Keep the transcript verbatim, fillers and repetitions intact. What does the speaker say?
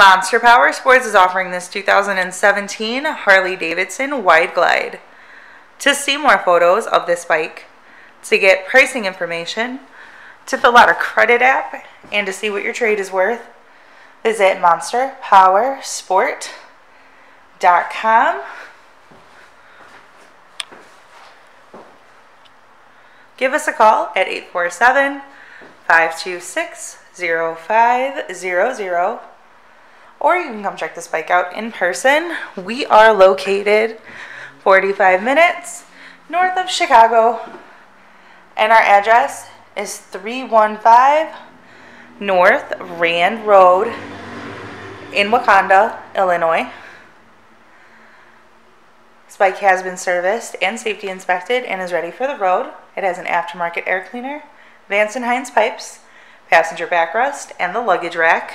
Monster Power Sports is offering this two thousand seventeen Harley-Davidson Wide Glide. To see more photos of this bike, to get pricing information, to fill out a credit app, and to see what your trade is worth, visit monster power sport dot com. Give us a call at eight four seven, five two six, zero five zero zero, or you can come check this bike out in person. We are located forty-five minutes north of Chicago, and our address is three one five North Rand Road in Wakanda, Illinois. This bike has been serviced and safety inspected and is ready for the road. It has an aftermarket air cleaner, Vance and Hines pipes, passenger backrest, and the luggage rack.